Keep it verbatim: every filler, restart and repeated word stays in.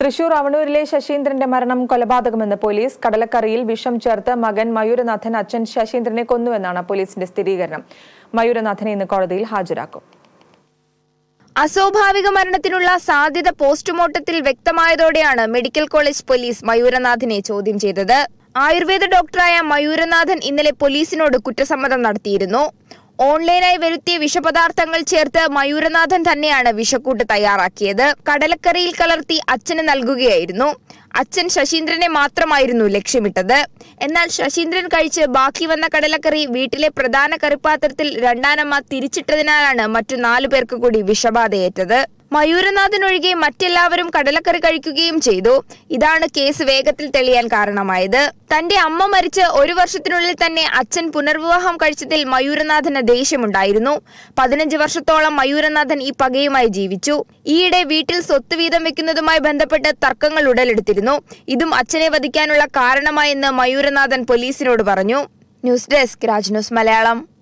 Thrissur Avanoorile Shashindrinte Maranam Kolabadhakamennu Police, Kadalakkariyil Visham Chertha Magan Mayuranathan Achan Shashindrine konnuvennu Policinte Sthidikaranam. Mayuranathan innu Kodathiyil Hajarakum. അസ്വാഭാവിക മരണത്തിനുള്ള സാധ്യത പോസ്റ്റ്മോർട്ടത്തിൽ വ്യക്തമായതോടെയാണ് medical college police മയൂരനാഥനെ ചോദ്യം ചെയ്തത്. ആയുർവേദ ഡോക്ടറായ മയൂരനാഥൻ ഇന്നലെ പോലീസിനോട് കുറ്റസമ്മതം നടത്തിയിരുന്നു. ഓൺലൈനായി വരുത്തിയ വിഷപദാർത്ഥങ്ങൾ ചേർത്ത് മയൂരനാഥൻ തന്നെയാണ് വിഷക്കൂട്ട് തയ്യാറാക്കിയത്. കടലക്കറിയിൽ കലർത്തി അച്ഛന് നൽകുകയായിരുന്നു. അച്ഛൻ ശശീന്ദ്രനെ മാത്രമായിരുന്നു ലക്ഷ്യമിട്ടത്. എന്നാൽ ശശീന്ദ്രൻ കഴിച്ച് ബാക്കി വന്ന കടലക്കറി വീട്ടിലെ പ്രധാന കറിപ്പാത്രത്തിൽ രണ്ടാനമ്മ തിരിച്ചിട്ടതിനാലാണ് മറ്റു നാലു പേർക്ക് കൂടി വിഷബാധയേറ്റത്. മയൂരനാഥൻ ഒഴികെ മറ്റെല്ലാവരും കടലക്കറി കഴിക്കുകയും ചെയ്തു. ഇതാണ് കേസ് വേഗത്തിൽ തെളിയാൻ കാരണമായത്. തന്റെ അമ്മ മരിച്ച് ഒരു വർഷത്തിനുള്ളിൽ തന്നെ അച്ഛൻ പുനർവിവാഹം കഴിച്ചതിൽ മയൂരനാഥന് ദേഷ്യമുണ്ടായിരുന്നു. പതിനഞ്ച് വർഷത്തോളം മയൂരനാഥൻ ഈ പകയുമായി ജീവിച്ചു. ഈയിടെ വീട്ടിൽ സ്വത്ത് വീതം വെക്കുന്നതുമായി ബന്ധപ്പെട്ട് തർക്കങ്ങൾ ഉടലെടുത്തിരുന്നു. ഇതും അച്ഛനെ വധിക്കാനുള്ള കാരണമായെന്ന് മയൂരനാഥൻ പോലീസിനോട് പറഞ്ഞു. News desk, Raj news Malayalam.